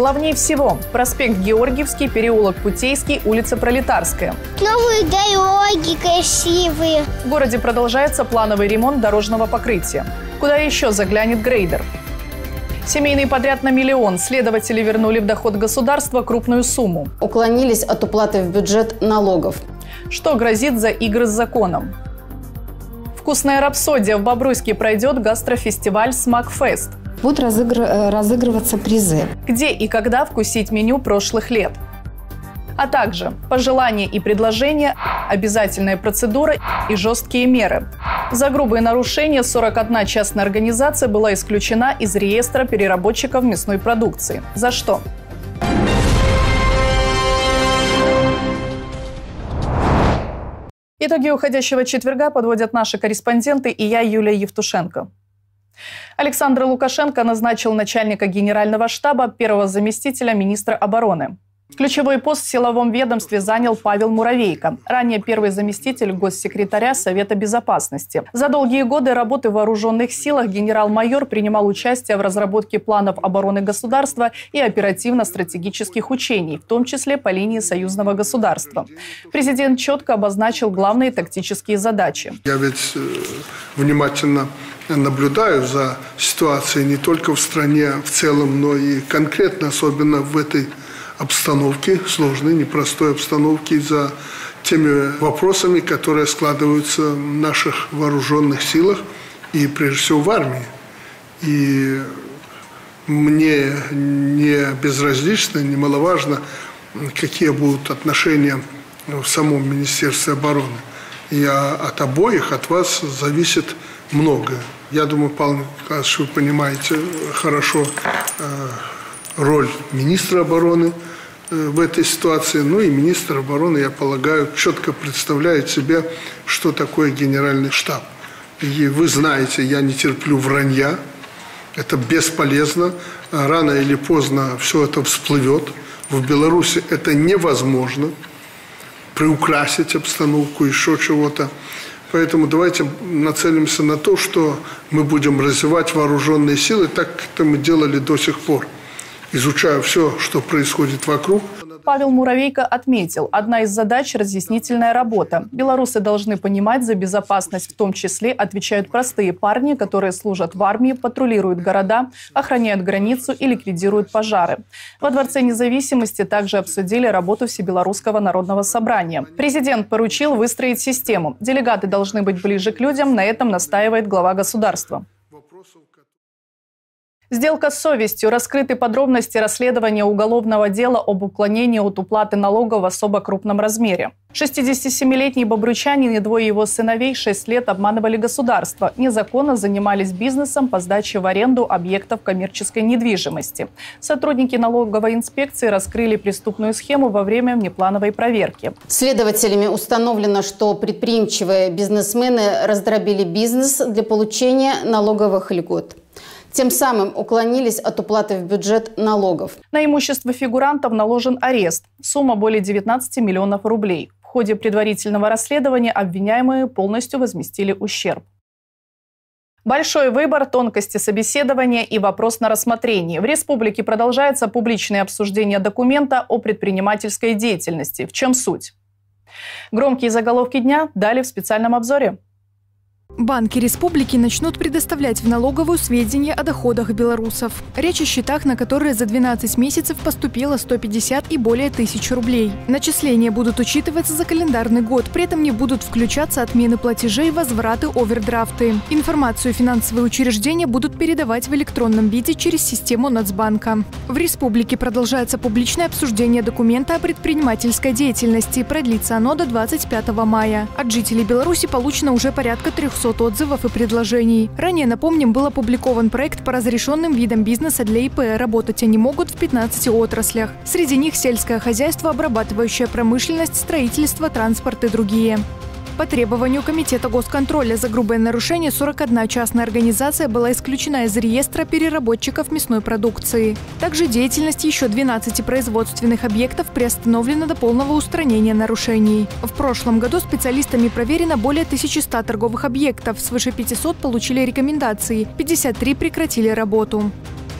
Главнее всего – проспект Георгиевский, переулок Путейский, улица Пролетарская. Новые дороги красивые. В городе продолжается плановый ремонт дорожного покрытия. Куда еще заглянет грейдер? Семейный подряд на миллион. Следователи вернули в доход государства крупную сумму. Уклонились от уплаты в бюджет налогов. Что грозит за игры с законом? Вкусная рапсодия. В Бобруйске пройдет гастрофестиваль «СмакFEST». Будут разыгрываться призы. Где и когда вкусить меню прошлых лет. А также пожелания и предложения, обязательная процедура и жесткие меры. За грубые нарушения 41 частная организация была исключена из реестра переработчиков мясной продукции. За что? Итоги уходящего четверга подводят наши корреспонденты и я, Юлия Евтушенко. Александр Лукашенко назначил начальника Генерального штаба, первого заместителя министра обороны. Ключевой пост в силовом ведомстве занял Павел Муравейко, ранее первый заместитель госсекретаря Совета безопасности. За долгие годы работы в вооруженных силах генерал-майор принимал участие в разработке планов обороны государства и оперативно-стратегических учений, в том числе по линии союзного государства. Президент четко обозначил главные тактические задачи. Я ведь внимательно наблюдаю за ситуацией не только в стране в целом, но и конкретно, особенно в этой обстановки, сложной, непростой обстановки, за теми вопросами, которые складываются в наших вооруженных силах и, прежде всего, в армии. И мне не безразлично, немаловажно, какие будут отношения в самом Министерстве обороны. И от обоих, от вас зависит многое. Я думаю, Павел Николаевич, вы понимаете хорошо роль министра обороны в этой ситуации. Ну и министр обороны, я полагаю, четко представляет себе, что такое Генеральный штаб. И вы знаете, я не терплю вранья. Это бесполезно. Рано или поздно все это всплывет. В Беларуси это невозможно. Приукрасить обстановку, еще чего-то. Поэтому давайте нацелимся на то, что мы будем развивать вооруженные силы, так как это мы делали до сих пор, изучая все, что происходит вокруг. Павел Муравейко отметил, одна из задач – разъяснительная работа. Белорусы должны понимать, за безопасность в том числе отвечают простые парни, которые служат в армии, патрулируют города, охраняют границу и ликвидируют пожары. Во Дворце независимости также обсудили работу Всебелорусского народного собрания. Президент поручил выстроить систему. Делегаты должны быть ближе к людям, на этом настаивает глава государства. Сделка с совестью. Раскрыты подробности расследования уголовного дела об уклонении от уплаты налога в особо крупном размере. 67-летний бобручанин и двое его сыновей 6 лет обманывали государство. Незаконно занимались бизнесом по сдаче в аренду объектов коммерческой недвижимости. Сотрудники налоговой инспекции раскрыли преступную схему во время внеплановой проверки. Следователями установлено, что предприимчивые бизнесмены раздробили бизнес для получения налоговых льгот. Тем самым уклонились от уплаты в бюджет налогов. На имущество фигурантов наложен арест. Сумма более 19 миллионов рублей. В ходе предварительного расследования обвиняемые полностью возместили ущерб. Большой выбор, тонкости собеседования и вопрос на рассмотрение. В республике продолжается публичное обсуждение документа о предпринимательской деятельности. В чем суть? Громкие заголовки дня далее в специальном обзоре. Банки республики начнут предоставлять в налоговую сведения о доходах белорусов. Речь о счетах, на которые за 12 месяцев поступило 150 и более тысяч рублей. Начисления будут учитываться за календарный год, при этом не будут включаться отмены платежей, возвраты, овердрафты. Информацию финансовые учреждения будут передавать в электронном виде через систему Нацбанка. В республике продолжается публичное обсуждение документа о предпринимательской деятельности. Продлится оно до 25 мая. От жителей Беларуси получено уже порядка 300 отзывов и предложений. Ранее, напомним, был опубликован проект по разрешенным видам бизнеса для ИП. Работать они могут в 15 отраслях. Среди них сельское хозяйство, обрабатывающая промышленность, строительство, транспорт и другие. По требованию Комитета госконтроля за грубое нарушение 41 частная организация была исключена из реестра переработчиков мясной продукции. Также деятельность еще 12 производственных объектов приостановлена до полного устранения нарушений. В прошлом году специалистами проверено более 1100 торговых объектов, свыше 500 получили рекомендации, 53 прекратили работу.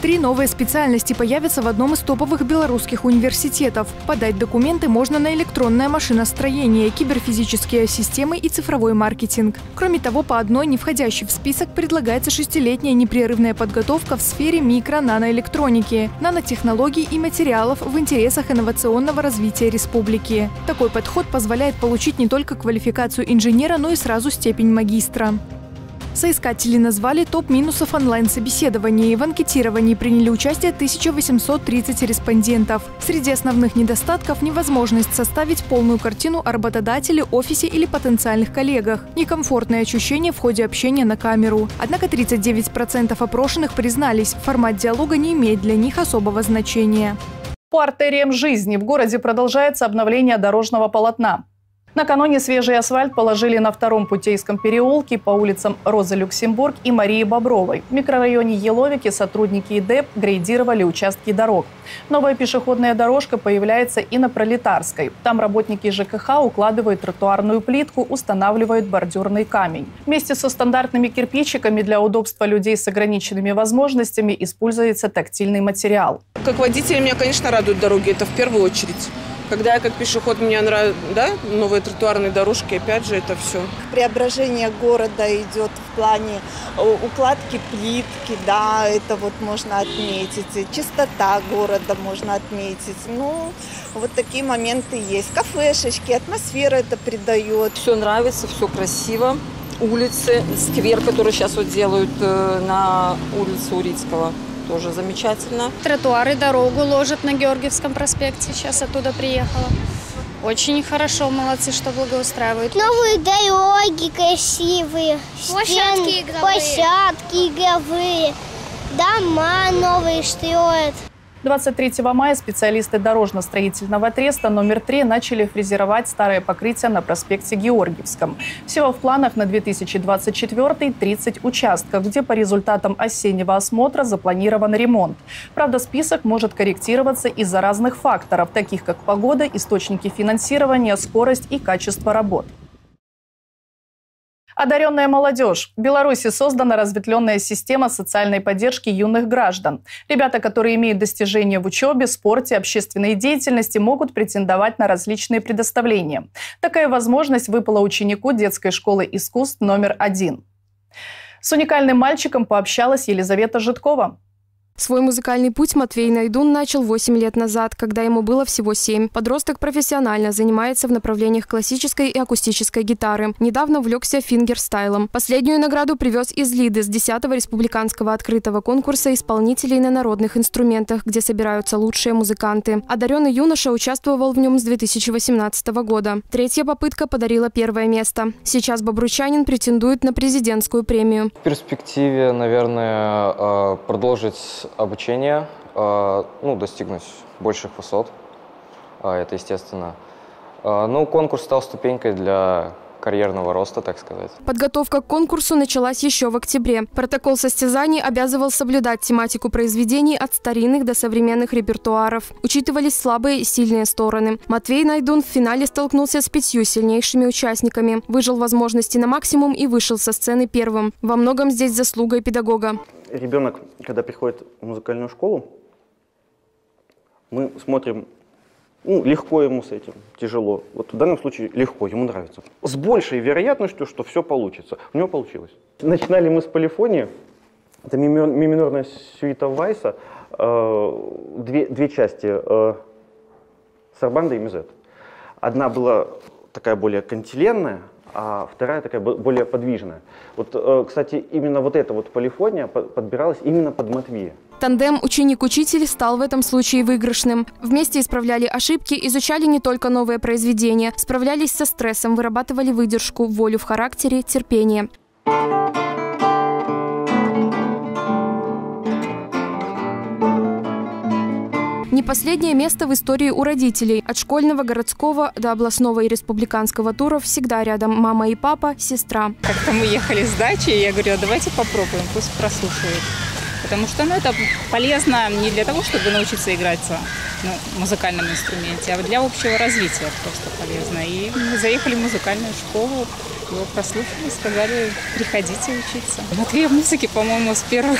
Три новые специальности появятся в одном из топовых белорусских университетов. Подать документы можно на электронное машиностроение, киберфизические системы и цифровой маркетинг. Кроме того, по одной, не входящей в список, предлагается шестилетняя непрерывная подготовка в сфере микро-наноэлектроники, нанотехнологий и материалов в интересах инновационного развития республики. Такой подход позволяет получить не только квалификацию инженера, но и сразу степень магистра. Соискатели назвали топ минусов онлайн-собеседований. В анкетировании приняли участие 1830 респондентов. Среди основных недостатков – невозможность составить полную картину о работодателе, офисе или потенциальных коллегах, некомфортное ощущение в ходе общения на камеру. Однако 39% опрошенных признались, формат диалога не имеет для них особого значения. По артериям жизни в городе продолжается обновление дорожного полотна. Накануне свежий асфальт положили на втором Путейском переулке по улицам Розы Люксембург и Марии Бобровой. В микрорайоне Еловики сотрудники ИДЭП грейдировали участки дорог. Новая пешеходная дорожка появляется и на Пролетарской. Там работники ЖКХ укладывают тротуарную плитку, устанавливают бордюрный камень. Вместе со стандартными кирпичиками для удобства людей с ограниченными возможностями используется тактильный материал. Как водитель меня, конечно, радуют дороги, это в первую очередь. Когда я как пешеход, мне нравятся, да, новые тротуарные дорожки, опять же, это все. Преображение города идет в плане укладки плитки, да, это вот можно отметить. Чистота города можно отметить. Ну, вот такие моменты есть. Кафешечки, атмосфера это придает. Все нравится, все красиво. Улицы, сквер, который сейчас вот делают на улице Урицкого. Тоже замечательно. Тротуары, дорогу ложат на Георгиевском проспекте. Сейчас оттуда приехала. Очень хорошо, молодцы, что благоустраивают. Новые дороги красивые. Площадки игровые. Дома новые строят. 23 мая специалисты дорожно-строительного треста номер 3 начали фрезеровать старое покрытие на проспекте Георгиевском. Всего в планах на 2024 30 участков, где по результатам осеннего осмотра запланирован ремонт. Правда, список может корректироваться из-за разных факторов, таких как погода, источники финансирования, скорость и качество работ. Одаренная молодежь. В Беларуси создана разветвленная система социальной поддержки юных граждан. Ребята, которые имеют достижения в учебе, спорте, общественной деятельности, могут претендовать на различные предоставления. Такая возможность выпала ученику детской школы искусств номер 1. С уникальным мальчиком пообщалась Елизавета Житкова. Свой музыкальный путь Матвей Найдун начал 8 лет назад, когда ему было всего 7. Подросток профессионально занимается в направлениях классической и акустической гитары. Недавно увлекся фингерстайлом. Последнюю награду привез из Лиды с 10-го республиканского открытого конкурса исполнителей на народных инструментах, где собираются лучшие музыканты. Одаренный юноша участвовал в нем с 2018 года. Третья попытка подарила первое место. Сейчас бобручанин претендует на президентскую премию. В перспективе, наверное, продолжить обучение, ну, достигнуть больших высот, это естественно. Ну, конкурс стал ступенькой для карьерного роста, так сказать. Подготовка к конкурсу началась еще в октябре. Протокол состязаний обязывал соблюдать тематику произведений от старинных до современных репертуаров. Учитывались слабые и сильные стороны. Матвей Найдун в финале столкнулся с 5 сильнейшими участниками, выжил возможности на максимум и вышел со сцены первым. Во многом здесь заслуга и педагога. Ребенок, когда приходит в музыкальную школу, мы смотрим, ну, легко ему с этим, тяжело. Вот в данном случае легко, ему нравится. С большей вероятностью, что все получится. У него получилось. Начинали мы с полифонии. Это ми минорная сюита Вайса. Две части. Сарбанда и Мизет. Одна была такая более кантиленная, а вторая такая более подвижная. Вот, кстати, именно вот эта вот полифония подбиралась именно под Матвея. Тандем ученик-учитель стал в этом случае выигрышным. Вместе исправляли ошибки, изучали не только новые произведения, справлялись со стрессом, вырабатывали выдержку, волю в характере, терпение. Не последнее место в истории у родителей. От школьного, городского до областного и республиканского туров всегда рядом мама и папа, сестра. Как-то мы ехали с дачи, и я говорю, давайте попробуем, пусть прослушают. потому что это полезно не для того, чтобы научиться играть на музыкальном инструменте, а для общего развития просто полезно. И мы заехали в музыкальную школу, его прослушали, сказали, приходите учиться. Матвей в музыке, по-моему, с первых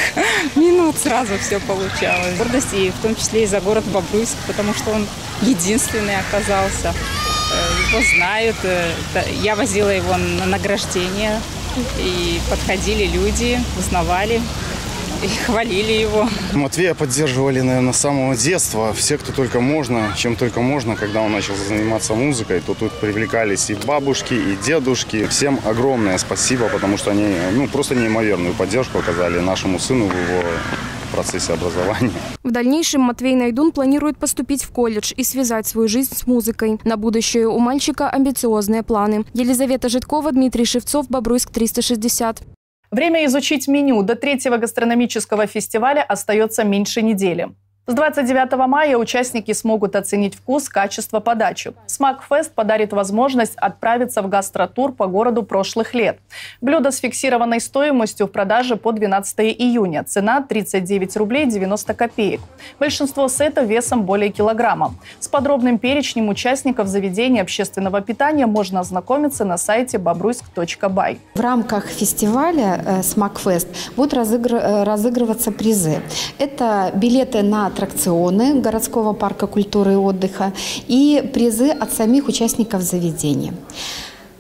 минут сразу все получалось. Гордость, и в том числе и за город Бобруйск, потому что он единственный оказался. Его знают. Я возила его на награждение, и подходили люди, узнавали и хвалили его. Матвея поддерживали, наверное, с самого детства. Все, кто только можно, чем только можно, когда он начал заниматься музыкой, то тут привлекались и бабушки, и дедушки. Всем огромное спасибо, потому что они просто неимоверную поддержку оказали нашему сыну в его процессе образования. В дальнейшем Матвей Найдун планирует поступить в колледж и связать свою жизнь с музыкой. На будущее у мальчика амбициозные планы. Елизавета Житкова, Дмитрий Шевцов, Бобруйск 360. Время изучить меню до 3-го гастрономического фестиваля остается меньше недели. С 29 мая участники смогут оценить вкус, качество подачи. СмакFEST подарит возможность отправиться в гастротур по городу прошлых лет. Блюдо с фиксированной стоимостью в продаже по 12 июня. Цена 39 рублей 90 копеек. Большинство сетов весом более килограмма. С подробным перечнем участников заведений общественного питания можно ознакомиться на сайте bobruisk.by. В рамках фестиваля СмакFEST будут разыгрываться призы. Это билеты на аттракционы городского парка культуры и отдыха и призы от самих участников заведения.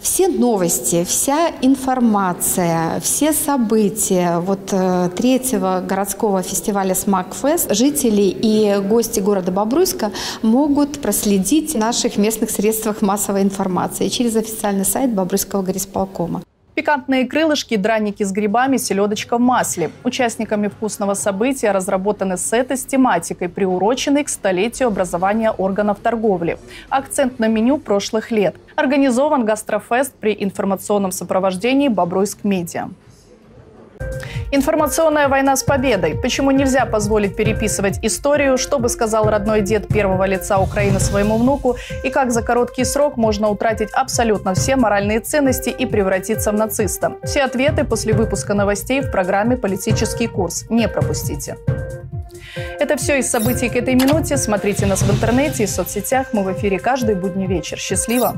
Все новости, вся информация, все события 3-го городского фестиваля СмакFEST жители и гости города Бобруйска могут проследить в наших местных средствах массовой информации через официальный сайт Бобруйского горисполкома. Пикантные крылышки, драники с грибами, селедочка в масле. Участниками вкусного события разработаны сеты с тематикой, приуроченной к столетию образования органов торговли. Акцент на меню прошлых лет. Организован гастрофест при информационном сопровождении «Бобруйск Медиа». Информационная война с победой. Почему нельзя позволить переписывать историю, что бы сказал родной дед первого лица Украины своему внуку, и как за короткий срок можно утратить абсолютно все моральные ценности и превратиться в нациста. Все ответы после выпуска новостей в программе «Политический курс». Не пропустите. Это все из событий к этой минуте. Смотрите нас в интернете и в соцсетях. Мы в эфире каждый будний вечер. Счастливо!